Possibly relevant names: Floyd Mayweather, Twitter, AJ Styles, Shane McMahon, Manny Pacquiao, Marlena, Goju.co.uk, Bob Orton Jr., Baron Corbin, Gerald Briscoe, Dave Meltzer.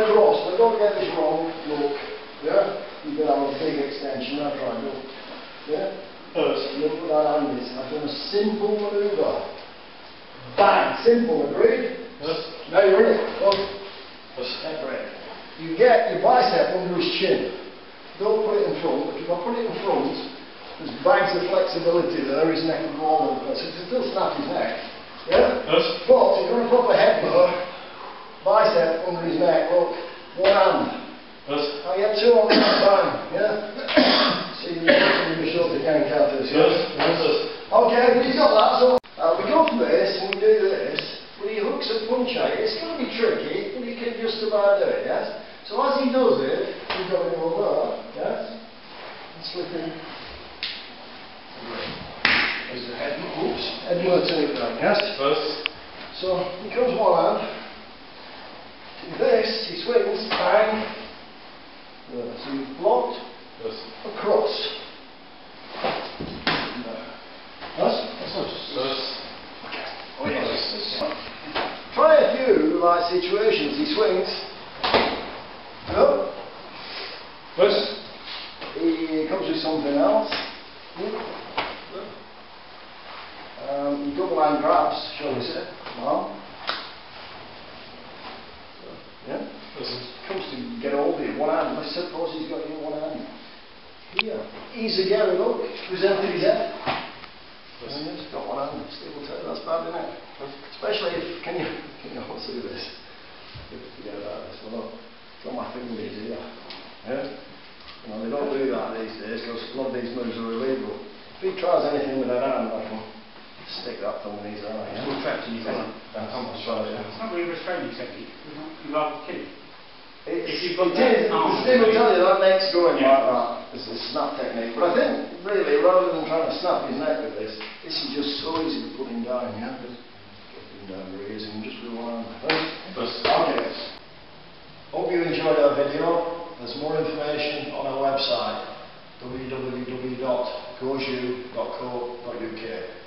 Cross, now don't get this wrong, look, yeah? You can have a big extension, that's right, look, yeah? First, look what that hand is, I've done a simple manoeuvre. Bang, simple, agreed? Yes. Now you're in it, look. You get your bicep under his chin. Don't put it in front, but if I put it in front, there's bags of flexibility there, his neck and all over the place, it's still snap his neck, yeah? Yes. But if you're going to put the head lower, bicep under his neck, look, one hand. Yes. I get two on that time, yeah? So you can be sure they can count this, yeah? Yes. Okay, but he's got that, so we go from this and we do this, but he hooks a punch at it. It's going to be tricky, but he can just about do it, yes? So as he does it, he's got to go over, yes? And slip in. There's the head, oops, head will turn it down, yes? First. So he comes one hand. This, he swings, bang, yeah, so you've blocked, yes. Across. No. That's okay. Oh, yes. Yes. Try a few like situations, he swings, no, yes. He comes with something else, double hand grabs, shall we say, well. Yeah? Comes to get over you, one hand. Let's suppose he's got you in one hand. Here. He's again, look, presented his head. He's got one hand. Stable toe, that's bad, isn't it? Especially if, can you all see this? Forget about this. Well, it's got my fingers here. Yeah? Well, they don't do that these days because a lot of these moves are illegal. If he tries anything with that hand, I can stick that thumb in his eye. It's not trapping his hand. It's not really restraining technique. You are kidding. It's Steve will tell you that neck's going like that. It's a snap technique. But I think, really, rather than trying to snap his neck with this is just so easy to put him down, yeah? Put him down very easy and just with one hand. Okay. Hope you enjoyed our video. There's more information on our website, www.goju.co.uk.